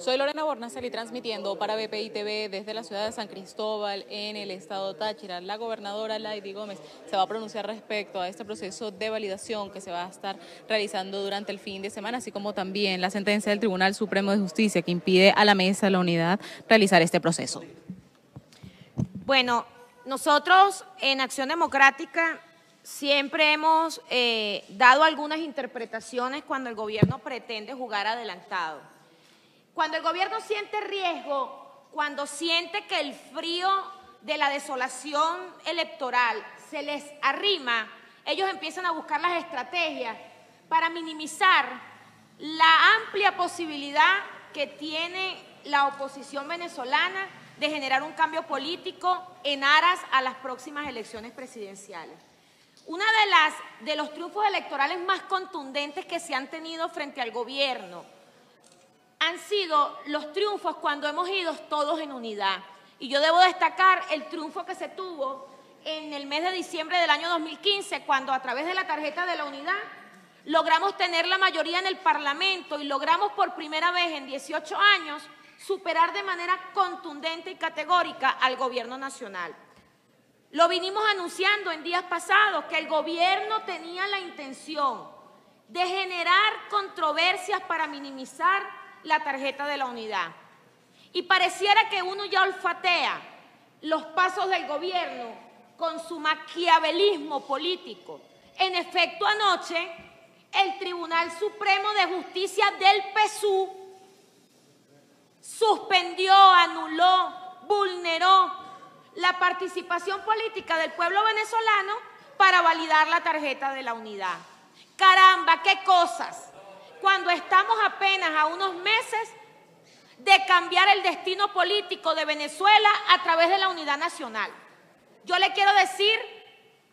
Soy Lorena Bornaceli transmitiendo para BPI TV desde la ciudad de San Cristóbal en el estado Táchira. La gobernadora Laidy Gómez se va a pronunciar respecto a este proceso de validación que se va a estar realizando durante el fin de semana, así como también la sentencia del Tribunal Supremo de Justicia que impide a la mesa de la unidad realizar este proceso. Bueno, nosotros en Acción Democrática siempre hemos dado algunas interpretaciones cuando el gobierno pretende jugar adelantado. Cuando el gobierno siente riesgo, cuando siente que el frío de la desolación electoral se les arrima, ellos empiezan a buscar las estrategias para minimizar la amplia posibilidad que tiene la oposición venezolana de generar un cambio político en aras a las próximas elecciones presidenciales. Uno de los triunfos electorales más contundentes que se han tenido frente al gobierno han sido los triunfos cuando hemos ido todos en unidad. Y yo debo destacar el triunfo que se tuvo en el mes de diciembre del año 2015, cuando a través de la tarjeta de la unidad logramos tener la mayoría en el Parlamento y logramos por primera vez en 18 años superar de manera contundente y categórica al gobierno nacional. Lo vinimos anunciando en días pasados que el gobierno tenía la intención de generar controversias para minimizar la tarjeta de la unidad. Y pareciera que uno ya olfatea los pasos del gobierno con su maquiavelismo político. En efecto, anoche el Tribunal Supremo de Justicia del PSUV suspendió, anuló, vulneró la participación política del pueblo venezolano para validar la tarjeta de la unidad. Caramba, qué cosas, cuando estamos apenas a unos meses de cambiar el destino político de Venezuela a través de la unidad nacional. Yo le quiero decir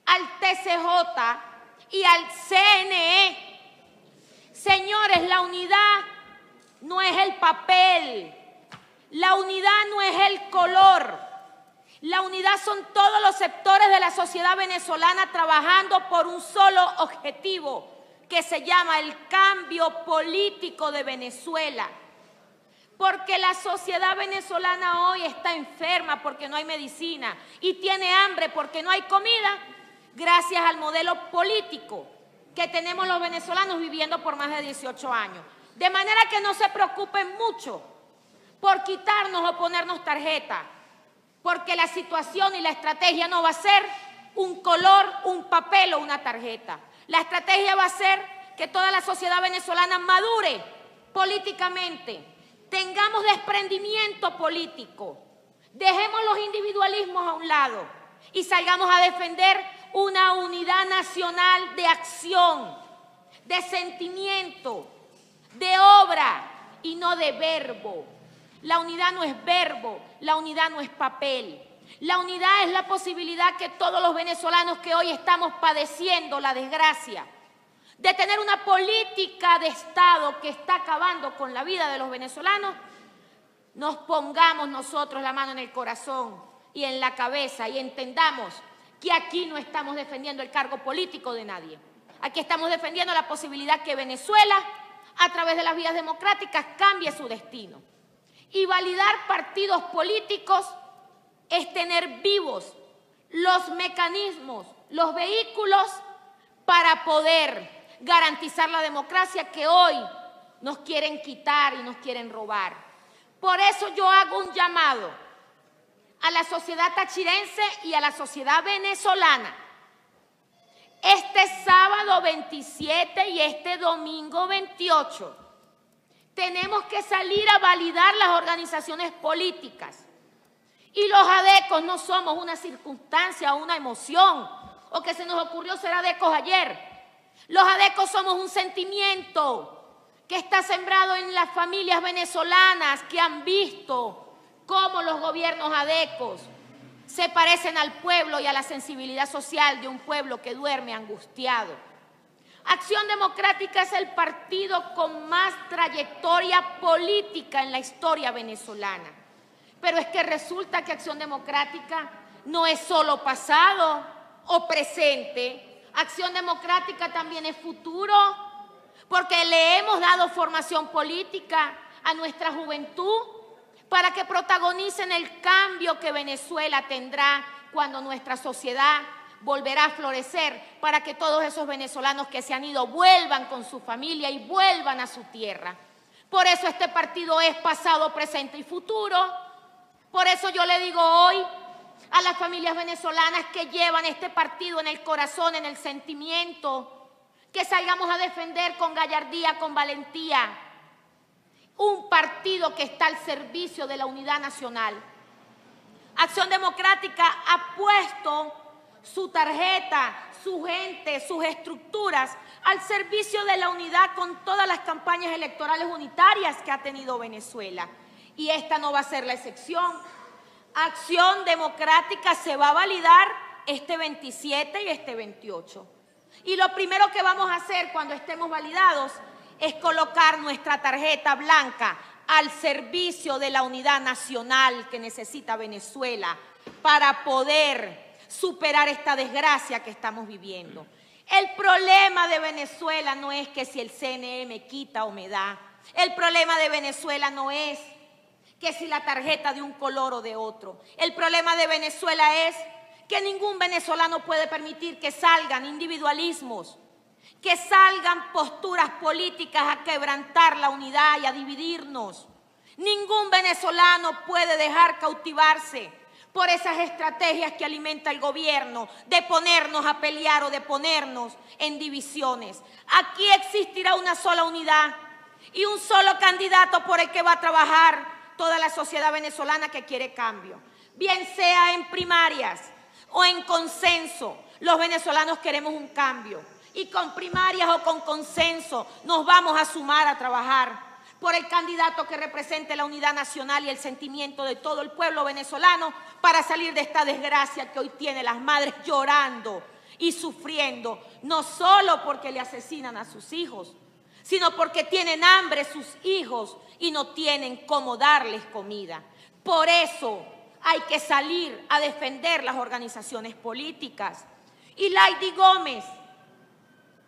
al TCJ y al CNE, señores, la unidad no es el papel, la unidad no es el color, la unidad son todos los sectores de la sociedad venezolana trabajando por un solo objetivo que se llama el cambio político de Venezuela. Porque la sociedad venezolana hoy está enferma porque no hay medicina y tiene hambre porque no hay comida, gracias al modelo político que tenemos los venezolanos viviendo por más de 18 años. De manera que no se preocupen mucho por quitarnos o ponernos tarjeta, porque la situación y la estrategia no va a ser un color, un papel o una tarjeta. La estrategia va a ser que toda la sociedad venezolana madure políticamente, tengamos desprendimiento político, dejemos los individualismos a un lado y salgamos a defender una unidad nacional de acción, de sentimiento, de obra y no de verbo. La unidad no es verbo, la unidad no es papel. La unidad es la posibilidad que todos los venezolanos que hoy estamos padeciendo la desgracia de tener una política de Estado que está acabando con la vida de los venezolanos, nos pongamos nosotros la mano en el corazón y en la cabeza y entendamos que aquí no estamos defendiendo el cargo político de nadie. Aquí estamos defendiendo la posibilidad que Venezuela, a través de las vías democráticas, cambie su destino. Y validar partidos políticos es tener vivos los mecanismos, los vehículos para poder garantizar la democracia que hoy nos quieren quitar y nos quieren robar. Por eso yo hago un llamado a la sociedad tachirense y a la sociedad venezolana. Este sábado 27 y este domingo 28 tenemos que salir a validar las organizaciones políticas. Y los adecos no somos una circunstancia o una emoción, o que se nos ocurrió ser adecos ayer. Los adecos somos un sentimiento que está sembrado en las familias venezolanas que han visto cómo los gobiernos adecos se parecen al pueblo y a la sensibilidad social de un pueblo que duerme angustiado. Acción Democrática es el partido con más trayectoria política en la historia venezolana. Pero es que resulta que Acción Democrática no es solo pasado o presente. Acción Democrática también es futuro, porque le hemos dado formación política a nuestra juventud para que protagonicen el cambio que Venezuela tendrá cuando nuestra sociedad volverá a florecer, para que todos esos venezolanos que se han ido vuelvan con su familia y vuelvan a su tierra. Por eso este partido es pasado, presente y futuro. Por eso yo le digo hoy a las familias venezolanas que llevan este partido en el corazón, en el sentimiento, que salgamos a defender con gallardía, con valentía, un partido que está al servicio de la unidad nacional. Acción Democrática ha puesto su tarjeta, su gente, sus estructuras al servicio de la unidad con todas las campañas electorales unitarias que ha tenido Venezuela. Y esta no va a ser la excepción. Acción Democrática se va a validar este 27 y este 28. Y lo primero que vamos a hacer cuando estemos validados es colocar nuestra tarjeta blanca al servicio de la unidad nacional que necesita Venezuela para poder superar esta desgracia que estamos viviendo. El problema de Venezuela no es que si el CNE me quita o me da. El problema de Venezuela no es que si la tarjeta de un color o de otro. El problema de Venezuela es que ningún venezolano puede permitir que salgan individualismos, que salgan posturas políticas a quebrantar la unidad y a dividirnos. Ningún venezolano puede dejar cautivarse por esas estrategias que alimenta el gobierno de ponernos a pelear o de ponernos en divisiones. Aquí existirá una sola unidad y un solo candidato por el que va a trabajar toda la sociedad venezolana que quiere cambio. Bien sea en primarias o en consenso, los venezolanos queremos un cambio. Y con primarias o con consenso nos vamos a sumar a trabajar por el candidato que represente la unidad nacional y el sentimiento de todo el pueblo venezolano para salir de esta desgracia que hoy tiene las madres llorando y sufriendo, no solo porque le asesinan a sus hijos, sino porque tienen hambre sus hijos y no tienen cómo darles comida. Por eso hay que salir a defender las organizaciones políticas. Y Laidy Gómez,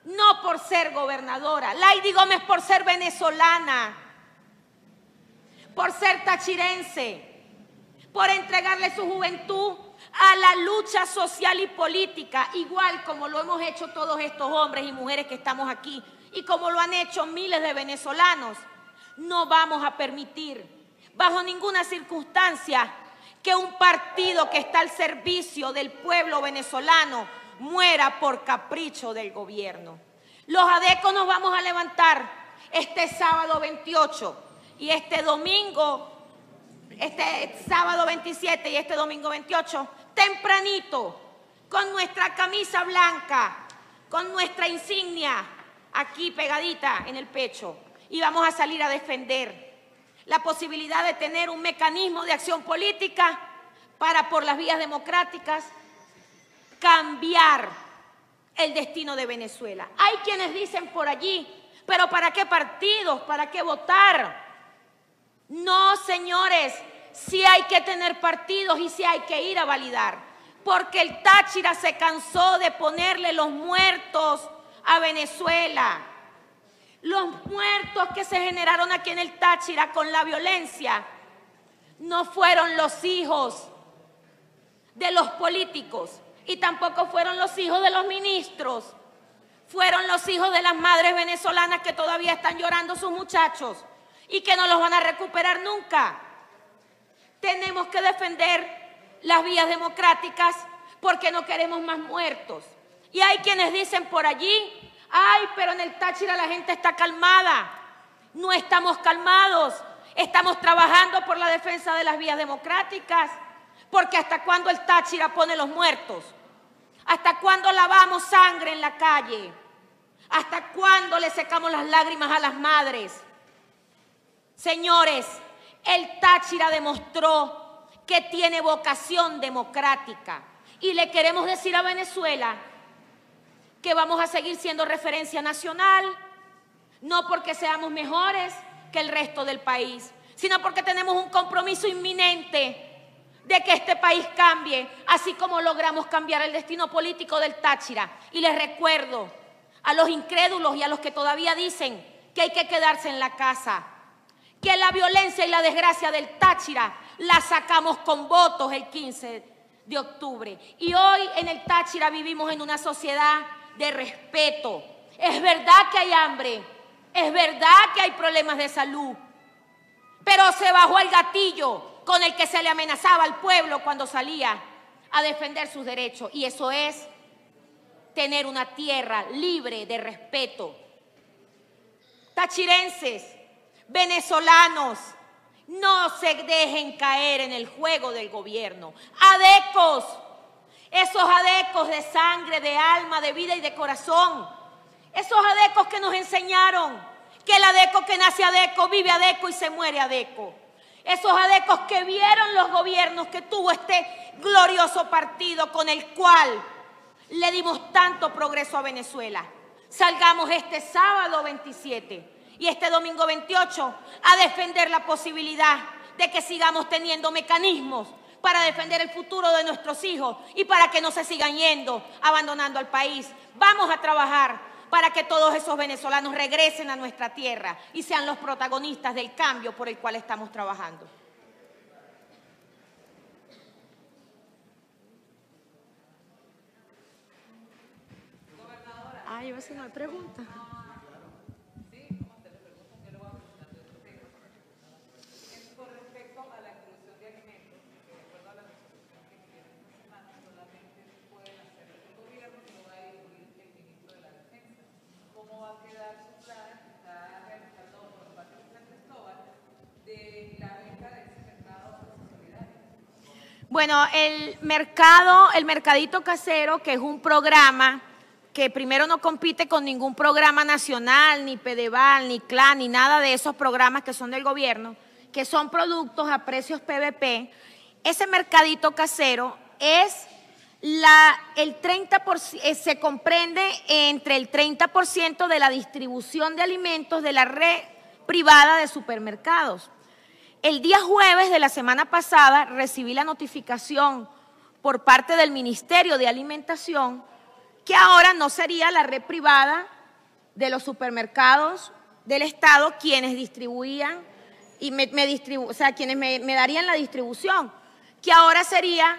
no por ser gobernadora, Laidy Gómez por ser venezolana, por ser tachirense, por entregarle su juventud a la lucha social y política, igual como lo hemos hecho todos estos hombres y mujeres que estamos aquí, y como lo han hecho miles de venezolanos. No vamos a permitir, bajo ninguna circunstancia, que un partido que está al servicio del pueblo venezolano muera por capricho del gobierno. Los adecos nos vamos a levantar este sábado 28 y este domingo, este sábado 27 y este domingo 28, tempranito, con nuestra camisa blanca, con nuestra insignia, aquí pegadita en el pecho, y vamos a salir a defender la posibilidad de tener un mecanismo de acción política para, por las vías democráticas, cambiar el destino de Venezuela. Hay quienes dicen por allí, pero ¿para qué partidos? ¿Para qué votar? No, señores, sí hay que tener partidos y sí hay que ir a validar, porque el Táchira se cansó de ponerle los muertos a Venezuela. Los muertos que se generaron aquí en el Táchira con la violencia no fueron los hijos de los políticos y tampoco fueron los hijos de los ministros, fueron los hijos de las madres venezolanas que todavía están llorando sus muchachos y que no los van a recuperar nunca. Tenemos que defender las vías democráticas porque no queremos más muertos. Y hay quienes dicen por allí, ay, pero en el Táchira la gente está calmada. No estamos calmados, estamos trabajando por la defensa de las vías democráticas, porque ¿hasta cuándo el Táchira pone los muertos? ¿Hasta cuándo lavamos sangre en la calle? ¿Hasta cuándo le secamos las lágrimas a las madres? Señores, el Táchira demostró que tiene vocación democrática y le queremos decir a Venezuela que vamos a seguir siendo referencia nacional, no porque seamos mejores que el resto del país, sino porque tenemos un compromiso inminente de que este país cambie, así como logramos cambiar el destino político del Táchira. Y les recuerdo a los incrédulos y a los que todavía dicen que hay que quedarse en la casa, que la violencia y la desgracia del Táchira la sacamos con votos el 15 de octubre. Y hoy en el Táchira vivimos en una sociedad de respeto. Es verdad que hay hambre, es verdad que hay problemas de salud, pero se bajó el gatillo con el que se le amenazaba al pueblo cuando salía a defender sus derechos. Y eso es tener una tierra libre de respeto. Tachirenses, venezolanos, no se dejen caer en el juego del gobierno. Adecos, esos adecos de sangre, de alma, de vida y de corazón. Esos adecos que nos enseñaron que el adeco que nace adeco, vive adeco y se muere adeco. Esos adecos que vieron los gobiernos que tuvo este glorioso partido con el cual le dimos tanto progreso a Venezuela. Salgamos este sábado 27. Y este domingo 28 a defender la posibilidad de que sigamos teniendo mecanismos para defender el futuro de nuestros hijos y para que no se sigan yendo, abandonando al país. Vamos a trabajar para que todos esos venezolanos regresen a nuestra tierra y sean los protagonistas del cambio por el cual estamos trabajando. Gobernadora. Ay, a veces no hay preguntas. Bueno, el mercadito casero, que es un programa que primero no compite con ningún programa nacional, ni Pedeval, ni CLAN, ni nada de esos programas que son del gobierno, que son productos a precios PVP. Ese mercadito casero es el 30%, se comprende entre el 30% de la distribución de alimentos de la red privada de supermercados. El día jueves de la semana pasada recibí la notificación por parte del Ministerio de Alimentación que ahora no sería la red privada de los supermercados del Estado quienes distribuían y quienes me darían la distribución, que ahora sería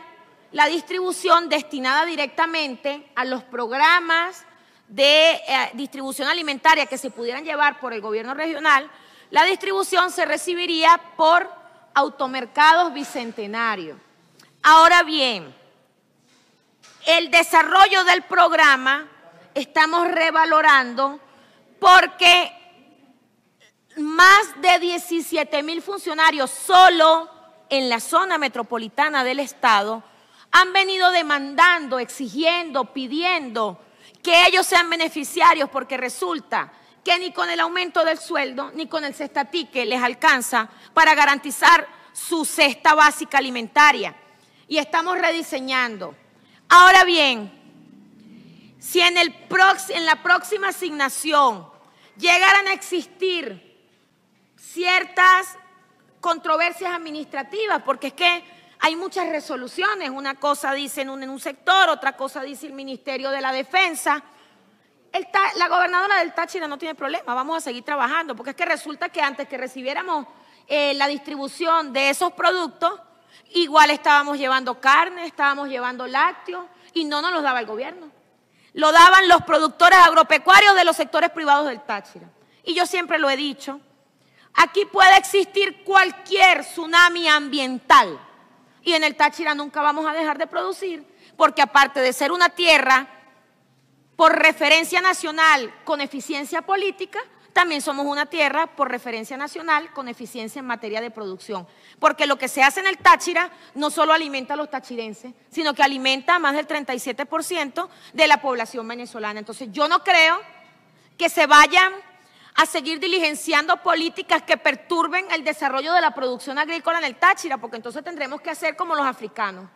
la distribución destinada directamente a los programas de distribución alimentaria que se pudieran llevar por el gobierno regional. La distribución se recibiría por automercados bicentenario. Ahora bien, el desarrollo del programa estamos revalorando porque más de 17.000 funcionarios solo en la zona metropolitana del Estado han venido demandando, exigiendo, pidiendo que ellos sean beneficiarios, porque resulta que ni con el aumento del sueldo ni con el cestatique les alcanza para garantizar su cesta básica alimentaria. Y estamos rediseñando. Ahora bien, si en la próxima asignación llegaran a existir ciertas controversias administrativas, porque es que hay muchas resoluciones, una cosa dice en un sector, otra cosa dice el Ministerio de la Defensa. La gobernadora del Táchira no tiene problema, vamos a seguir trabajando, porque es que resulta que antes que recibiéramos la distribución de esos productos, igual estábamos llevando carne, estábamos llevando lácteos y no nos los daba el gobierno. Lo daban los productores agropecuarios de los sectores privados del Táchira. Y yo siempre lo he dicho, aquí puede existir cualquier tsunami ambiental y en el Táchira nunca vamos a dejar de producir, porque aparte de ser una tierra por referencia nacional con eficiencia política, también somos una tierra por referencia nacional con eficiencia en materia de producción. Porque lo que se hace en el Táchira no solo alimenta a los tachirenses, sino que alimenta a más del 37% de la población venezolana. Entonces yo no creo que se vayan a seguir diligenciando políticas que perturben el desarrollo de la producción agrícola en el Táchira, porque entonces tendremos que hacer como los africanos,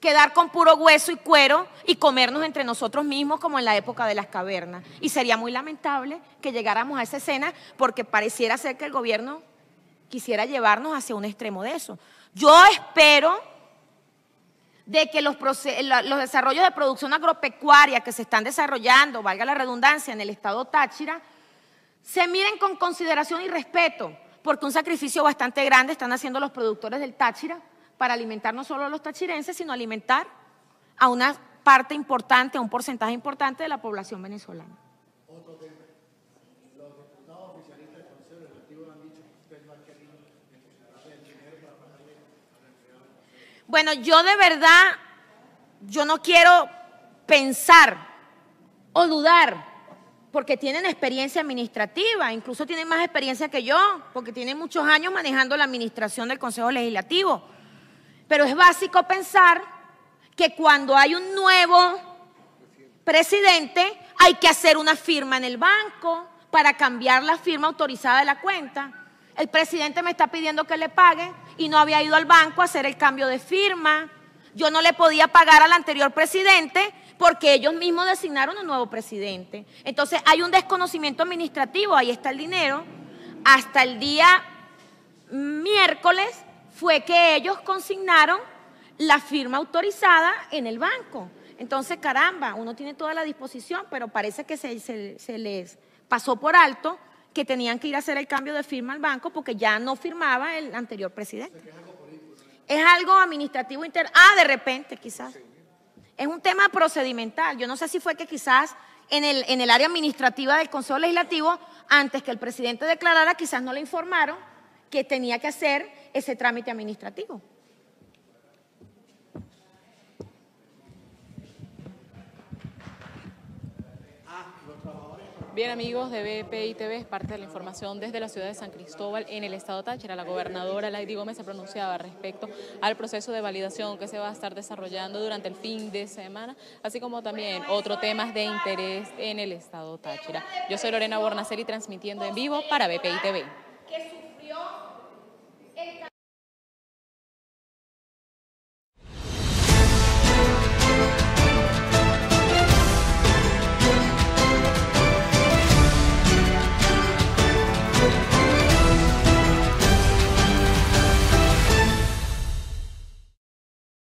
quedar con puro hueso y cuero y comernos entre nosotros mismos como en la época de las cavernas. Y sería muy lamentable que llegáramos a esa escena, porque pareciera ser que el gobierno quisiera llevarnos hacia un extremo de eso. Yo espero de que los desarrollos de producción agropecuaria que se están desarrollando, valga la redundancia, en el estado Táchira, se miren con consideración y respeto, porque un sacrificio bastante grande están haciendo los productores del Táchira para alimentar no solo a los tachirenses, sino alimentar a una parte importante, a un porcentaje importante de la población venezolana. Otro tema. Los diputados oficialistas del Consejo Legislativo han dicho que usted no ha querido depositar el dinero para pagarle a la empleada. Bueno, yo de verdad, yo no quiero pensar o dudar, porque tienen experiencia administrativa, incluso tienen más experiencia que yo, porque tienen muchos años manejando la administración del Consejo Legislativo. Pero es básico pensar que cuando hay un nuevo presidente hay que hacer una firma en el banco para cambiar la firma autorizada de la cuenta. El presidente me está pidiendo que le pague y no había ido al banco a hacer el cambio de firma. Yo no le podía pagar al anterior presidente porque ellos mismos designaron un nuevo presidente. Entonces hay un desconocimiento administrativo, ahí está el dinero. Hasta el día miércoles fue que ellos consignaron la firma autorizada en el banco. Entonces, caramba, uno tiene toda la disposición, pero parece que se les pasó por alto que tenían que ir a hacer el cambio de firma al banco porque ya no firmaba el anterior presidente. Es algo administrativo interno. Ah, de repente, quizás. Es un tema procedimental. Yo no sé si fue que quizás en el área administrativa del Consejo Legislativo, antes que el presidente declarara, quizás no le informaron que tenía que hacer ese trámite administrativo. Bien, amigos de BPI TV, es parte de la información desde la ciudad de San Cristóbal en el estado Táchira. La gobernadora Laidy Gómez se pronunciaba respecto al proceso de validación que se va a estar desarrollando durante el fin de semana, así como también otros temas de interés en el estado Táchira. Yo soy Lorena Bornaceli, transmitiendo en vivo para BPI TV.